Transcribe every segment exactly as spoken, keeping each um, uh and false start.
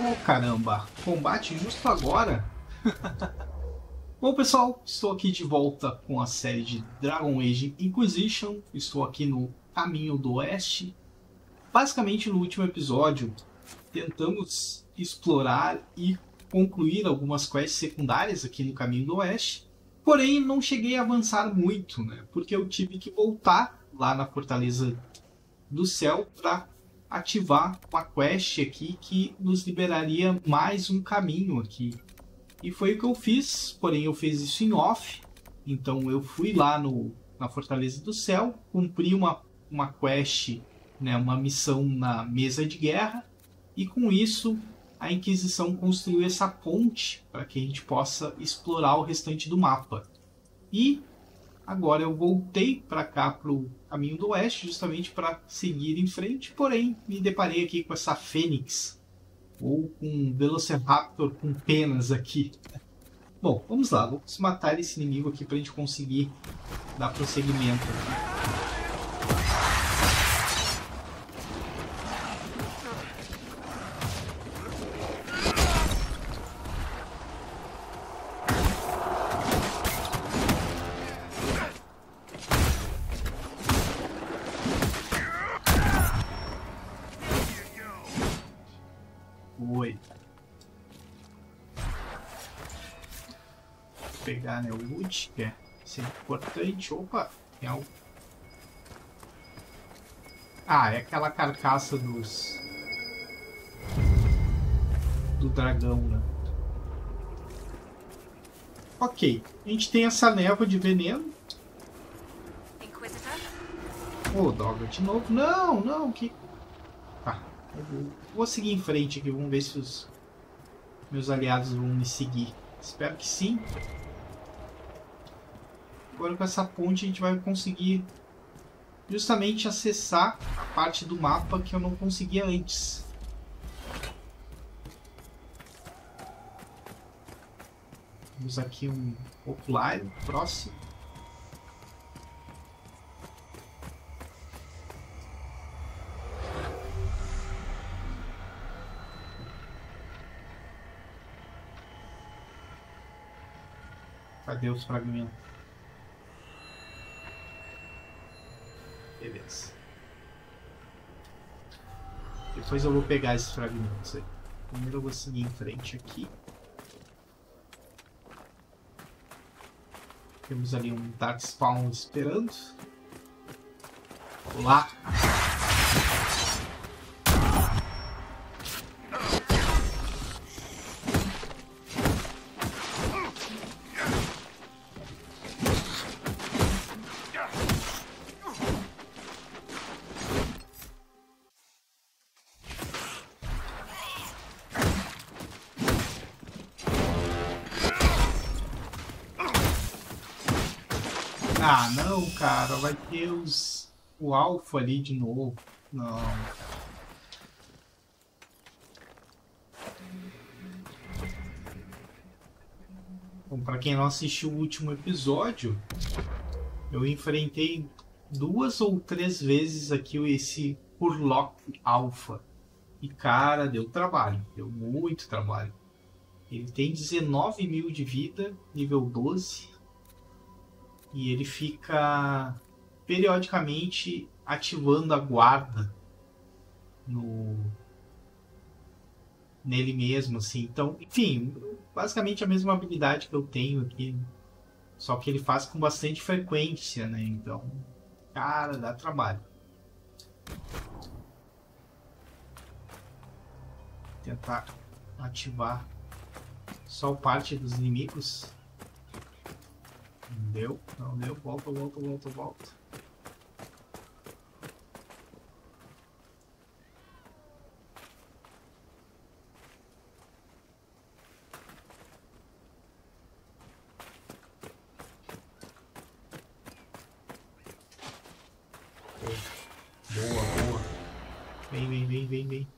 Oh, caramba, combate justo agora? Bom, pessoal, estou aqui de volta com a série de Dragon Age Inquisition. Estou aqui no Caminho do Oeste. Basicamente, no último episódio, tentamos explorar e concluir algumas quests secundárias aqui no Caminho do Oeste. Porém, não cheguei a avançar muito, né? Porque eu tive que voltar lá na Fortaleza do Céu para ativar uma quest aqui que nos liberaria mais um caminho aqui. E foi o que eu fiz, porém eu fiz isso em off. Então eu fui lá no, na Fortaleza do Céu, cumpri uma, uma quest, né, uma missão na mesa de guerra. E com isso a Inquisição construiu essa ponte para que a gente possa explorar o restante do mapa. E agora eu voltei para cá, para o Caminho do Oeste, justamente para seguir em frente, porém me deparei aqui com essa fênix, ou com um velociraptor com penas aqui. Bom, vamos lá, vamos matar esse inimigo aqui para a gente conseguir dar prosseguimento aqui. Pegar, né, o loot, que é sempre importante. Opa, tem algo. Ah, é aquela carcaça dos do dragão, né? Ok, a gente tem essa névoa de veneno. Ô, oh, droga, de novo. Não, não, que... Tá, eu vou... vou seguir em frente aqui, vamos ver se os meus aliados vão me seguir. Espero que sim. Agora com essa ponte a gente vai conseguir justamente acessar a parte do mapa que eu não conseguia antes. Temos aqui um oculário próximo. Cadê os fragmentos? Beleza. Depois eu vou pegar esses fragmentos aí. Primeiro eu vou seguir em frente aqui. Temos ali um Darkspawn esperando. Olá! Ah, não, cara, vai ter os... o alfa ali de novo. Não. Bom, pra quem não assistiu o último episódio, eu enfrentei duas ou três vezes aqui esse Urlock Alpha. E, cara, deu trabalho. Deu muito trabalho. Ele tem dezenove mil de vida, nível doze. E ele fica periodicamente ativando a guarda no... nele mesmo, assim. Então, enfim, basicamente a mesma habilidade que eu tenho aqui. Só que ele faz com bastante frequência, né? Então, cara, dá trabalho. Vou tentar ativar só parte dos inimigos. Não deu, não deu, volta, volta, volta, volta. Boa, boa. Vem, vem, vem, vem, vem.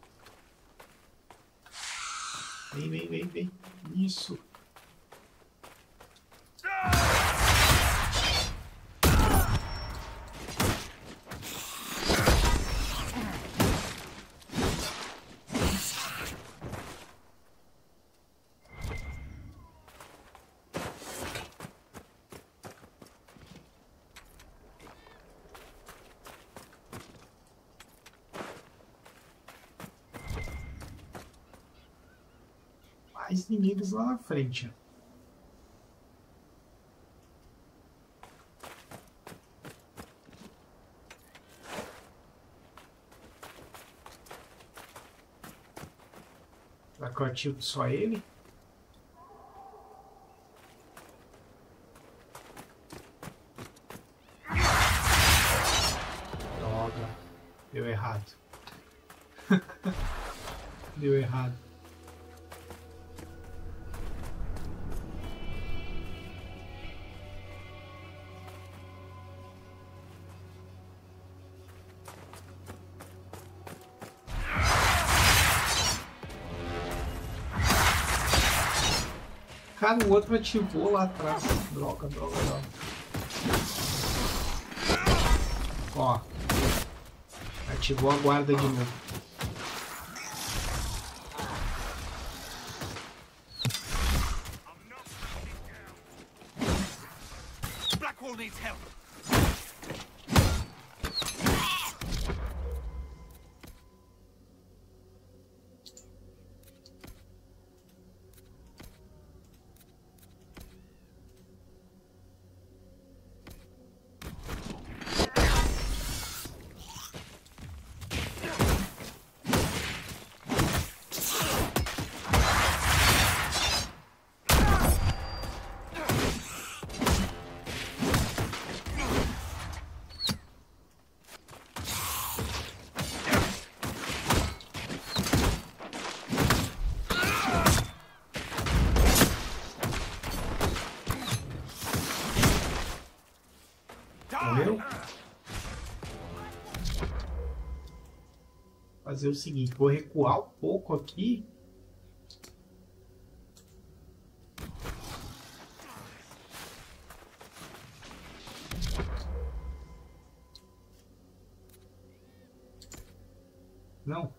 Vem, vem, vem, vem. Isso. ataques inimigos lá na frente. Será que eu ativo só ele? Droga, deu errado. Deu errado. Cara, o outro ativou lá atrás. Droga, droga, droga. Ó. Ativou a guarda de novo. Fazer o seguinte, vou recuar um pouco aqui. Não.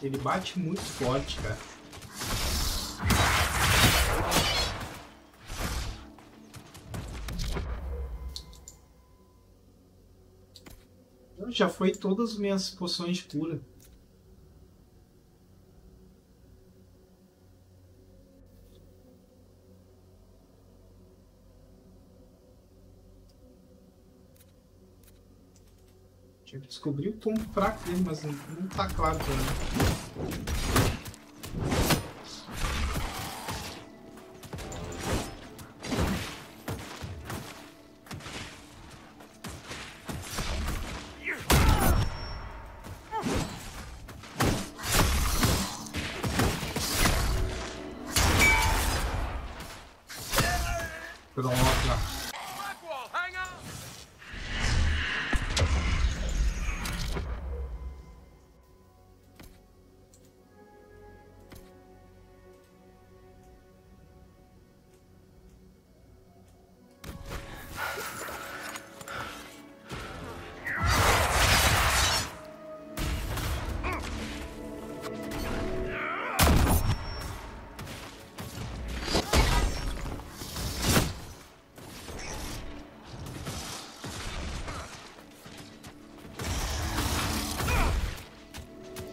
Ele bate muito forte, cara. Já foi todas as minhas poções de cura. Tinha que descobrir o ponto fraco dele, mas não, não tá claro também.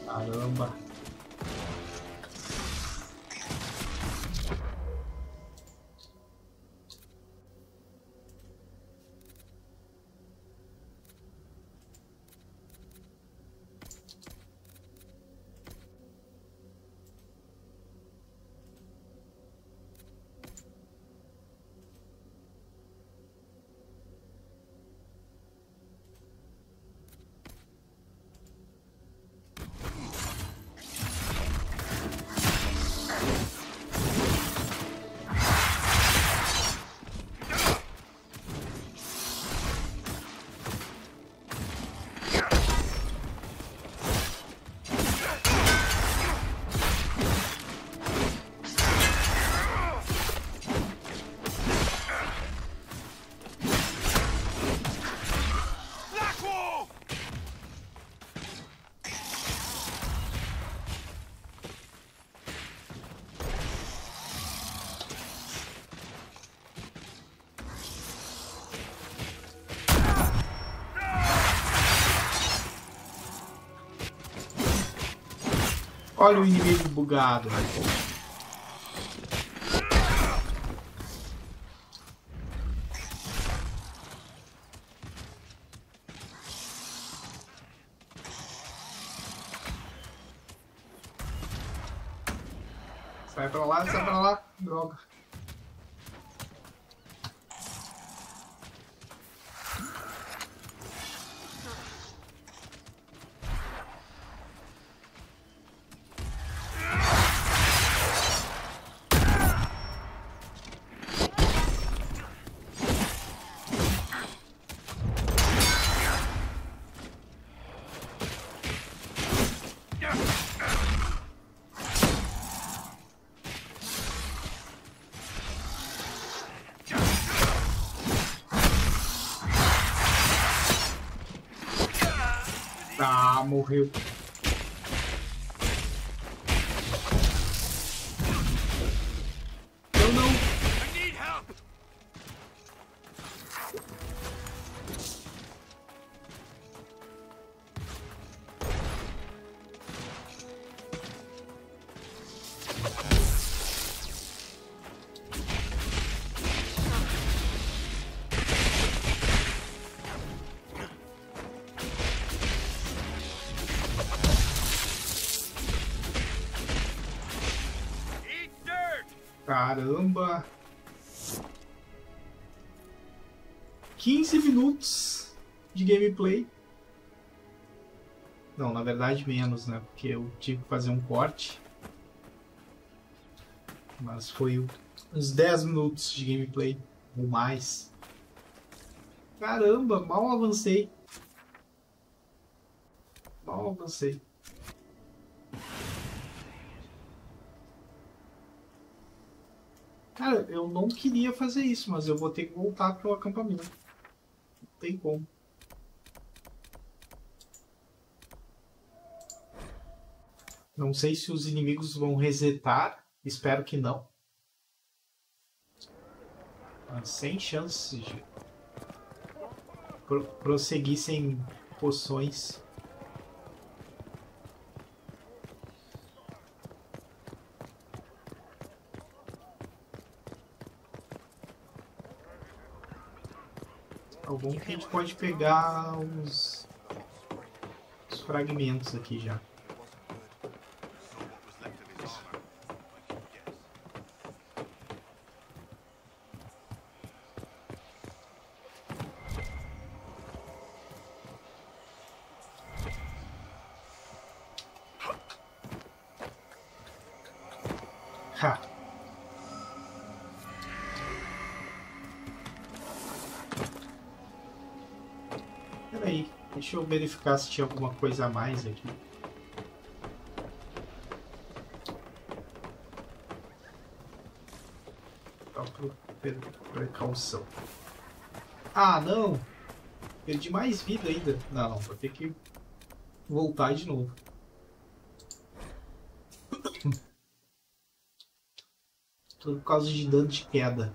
Caramba! Olha o inimigo bugado. Sai pra lá, sai pra lá. Droga. Ah, morreu. Eu não. Caramba! quinze minutos de gameplay. Não, na verdade menos, né? Porque eu tive que fazer um corte. Mas foi uns dez minutos de gameplay ou mais. Caramba, mal avancei. Mal avancei. Cara, eu não queria fazer isso, mas eu vou ter que voltar pro acampamento. Não tem como. Não sei se os inimigos vão resetar. Espero que não. Mas sem chances de Pro prosseguir sem poções. Bom que a gente pode pegar uns, uns fragmentos aqui já. Ha! Deixa eu verificar se tinha alguma coisa a mais aqui. Só por precaução. Ah, não! Perdi mais vida ainda. Não, não, vou ter que voltar de novo. Tudo por causa de dano de queda.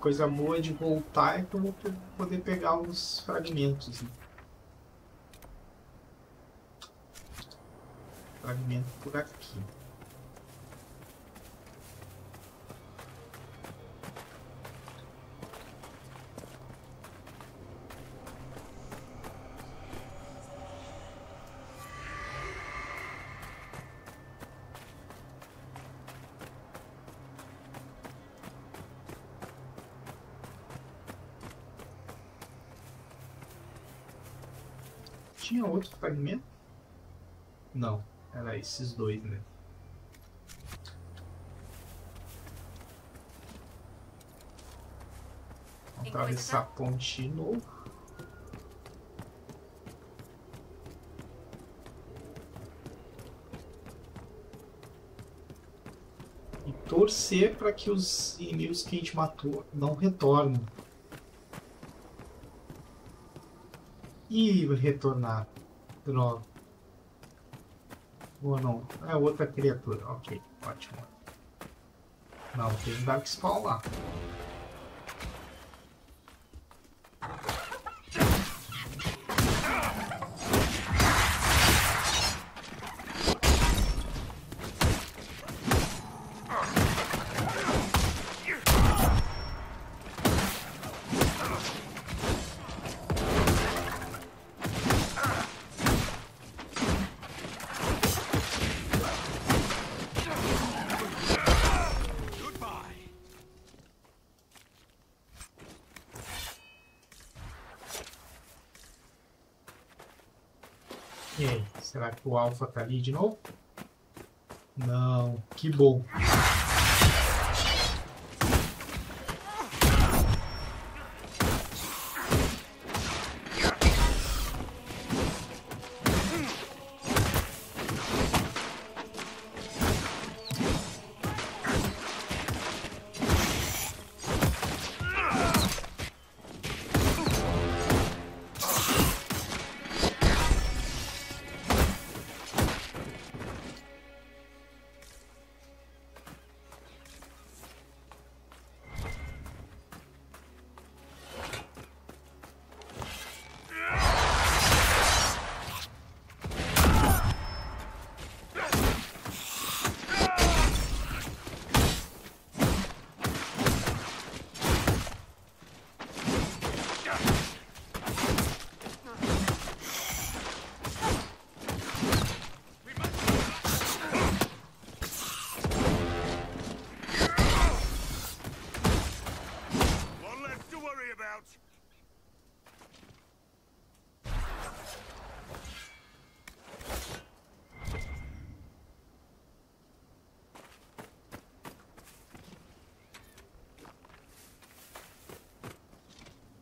Coisa boa de voltar é que eu vou poder pegar os fragmentos. Né? Fragmento por aqui. Tinha outro fragmento? Não, era esses dois, né? atravessar a ponte de novo. E torcer para que os inimigos que a gente matou não retornem. E retornar. Droga. Ou não? É outra criatura. Ok, ótimo. Não, tem um Dark Spawn lá. Será que o Alpha tá ali de novo? Não, que bom.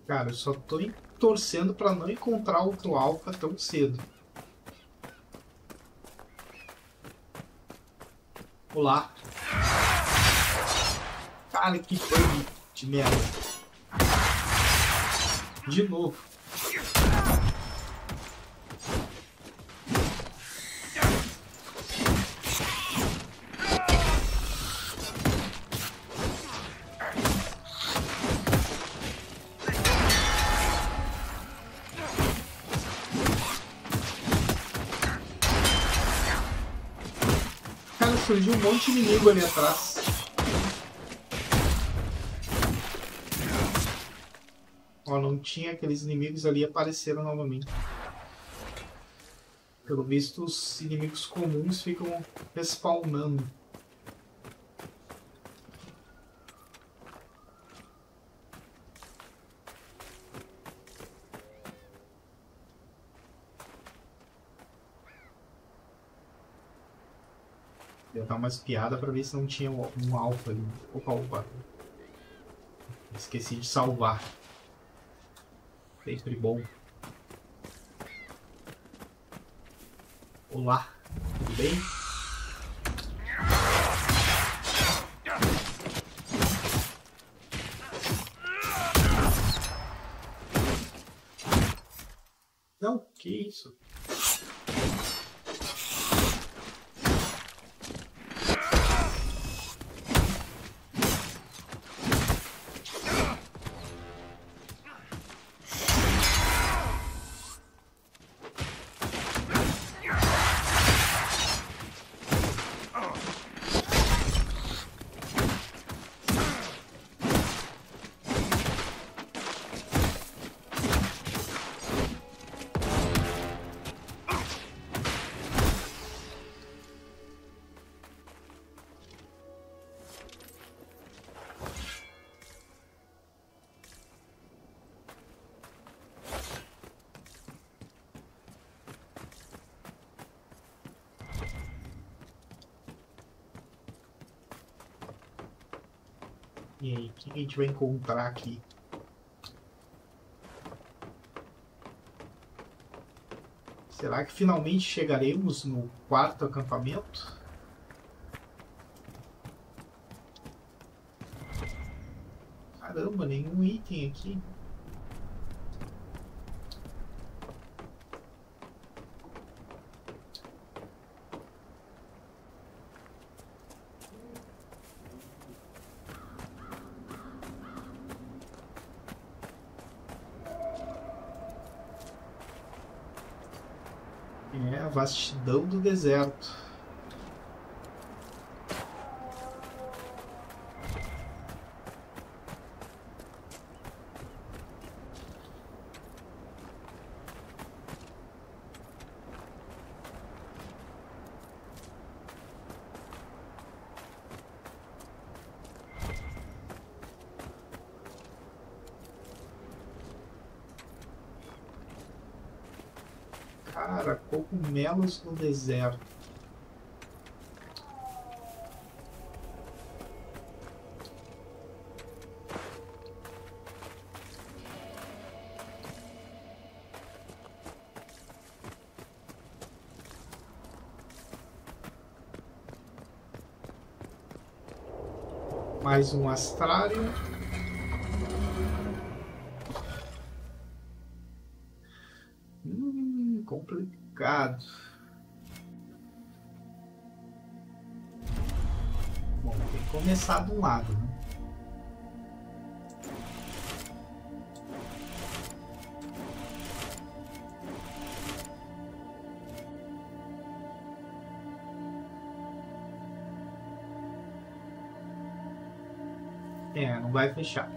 Cara, eu só tô torcendo pra não encontrar outro Alpha tão cedo. Olá. Cara, que bug de merda. De novo. Surgiu um monte de inimigo ali atrás. Ó, não tinha aqueles inimigos ali, apareceram novamente. Pelo visto, os inimigos comuns ficam respawnando. Dar umas piadas para ver se não tinha um alfa ali. Opa, opa. Esqueci de salvar. Sempre bom. Olá, tudo bem? Não, que isso? E aí, o que a gente vai encontrar aqui? Será que finalmente chegaremos no quarto acampamento? Caramba, nenhum item aqui. Vastidão do deserto. Cara, cogumelos no deserto. Mais um astrário. Complicado. Bom, tem que começar de um lado, né? É, não vai fechar.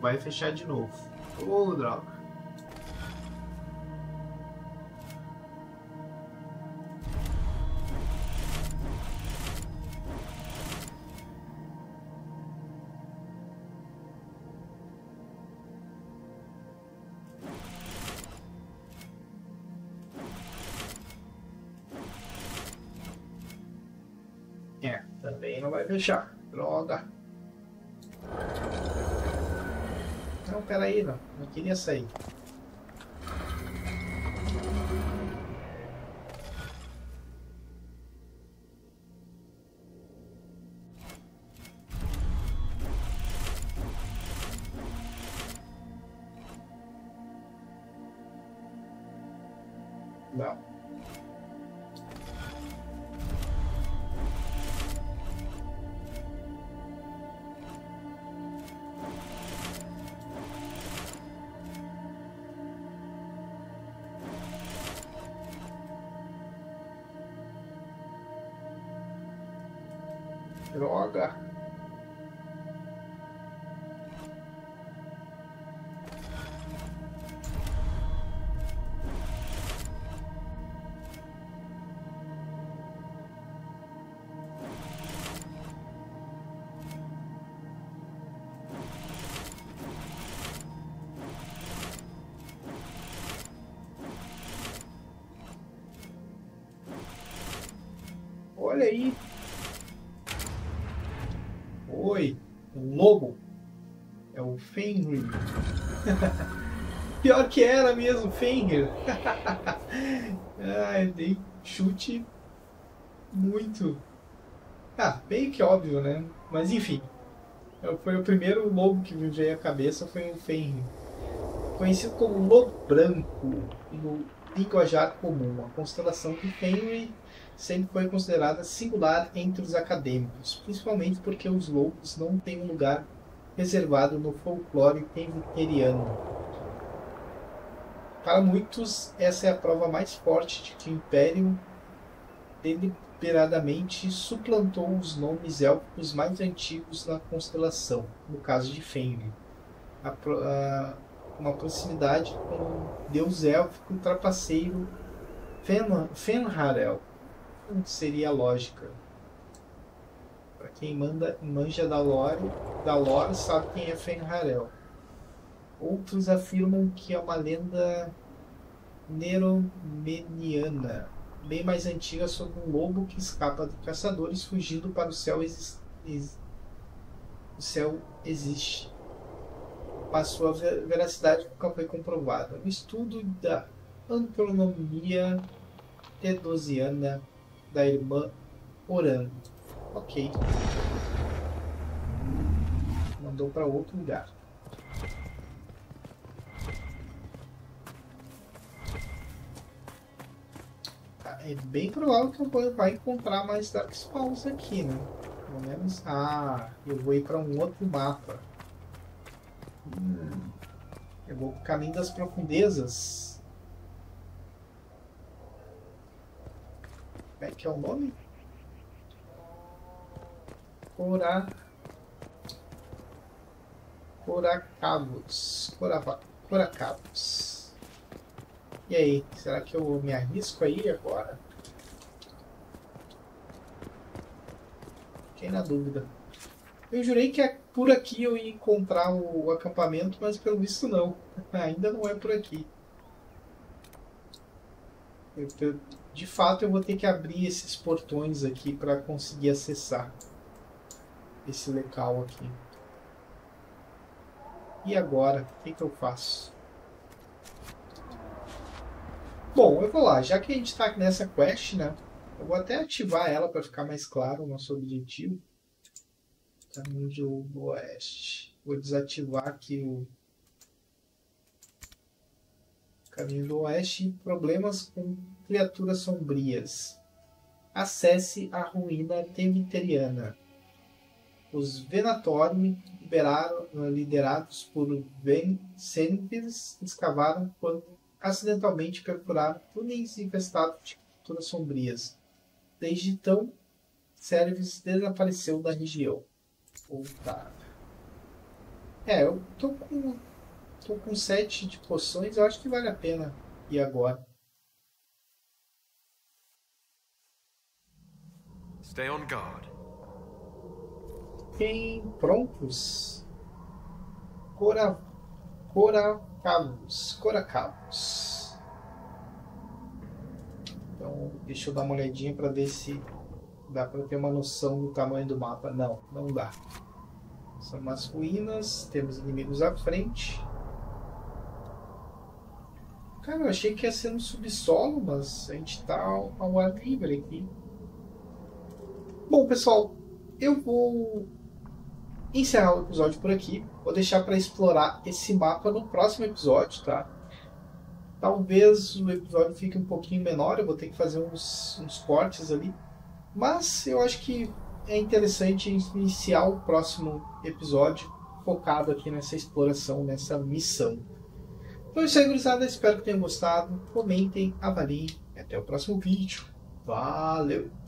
Vai fechar de novo. Ô, droga. É, também não vai fechar. Droga. Não, peraí, não. Não queria sair. Não. Droga. Olha aí. Oi, o lobo é o Fenrir. Pior que era mesmo, Fenrir. Ai, dei chute muito. Ah, meio que óbvio, né? Mas enfim, foi o primeiro lobo que me veio à cabeça, foi o Fenrir. Conhecido como lobo branco no linguajar comum, a constelação de Fenrir sempre foi considerada singular entre os acadêmicos, principalmente porque os lobos não têm um lugar reservado no folclore fenriano. Para muitos, essa é a prova mais forte de que o Império deliberadamente suplantou os nomes élficos mais antigos na constelação, no caso de Fenrir. A, a, uma proximidade com o deus élfico trapaceiro Fen Fenharel. Seria a lógica. Para quem manda, manja da lore, da lore sabe quem é Fenharel. Outros afirmam que é uma lenda neromeniana bem mais antiga sobre um lobo que escapa de caçadores fugindo para o céu exi ex o céu existe. Passou a veracidade nunca foi comprovada. O estudo da Antronomia Tedosiana da irmã Orando. Ok. Mandou para outro lugar. É bem provável que eu vá encontrar mais Dark Spawns aqui, né? Pelo menos... Ah, eu vou ir para um outro mapa. Hum. Eu vou para o caminho das profundezas. Como é que é o nome? Cora... Coracavus. Corava... Coracavus. E aí, será que eu me arrisco aí agora? Fiquei na dúvida. Eu jurei que é por aqui eu ia encontrar o acampamento, mas pelo visto não. Ainda não é por aqui. Eu, eu, de fato, eu vou ter que abrir esses portões aqui para conseguir acessar esse local aqui. E agora? O que, que eu faço? Bom, eu vou lá, já que a gente está nessa quest, né? Eu vou até ativar ela para ficar mais claro o nosso objetivo. Caminhos do Oeste. Vou desativar aqui o Caminho do Oeste. Problemas com criaturas sombrias. Acesse a ruína temeteriana. Os Venatormi, liderados por Vencenipis, escavaram quando acidentalmente percuraram túneis infestados de criaturas sombrias. Desde então, Cervis desapareceu da região. Voltar. É, eu tô com tô com sete de poções, eu acho que vale a pena ir agora. Stay on guard. Fiquem prontos. Cora Cora Coracavus, Coracavus. Então, deixa eu dar uma olhadinha para ver se dá para ter uma noção do tamanho do mapa. Não, não dá. São umas ruínas, temos inimigos à frente. Cara, eu achei que ia ser no subsolo, mas a gente tá ao, ao ar livre aqui. Bom, pessoal, eu vou encerrar o episódio por aqui. Vou deixar para explorar esse mapa no próximo episódio, tá? Talvez o episódio fique um pouquinho menor, eu vou ter que fazer uns, uns cortes ali. Mas eu acho que é interessante iniciar o próximo episódio focado aqui nessa exploração, nessa missão. Então é isso aí, gurizada. Espero que tenham gostado. Comentem, avaliem. Até o próximo vídeo. Valeu!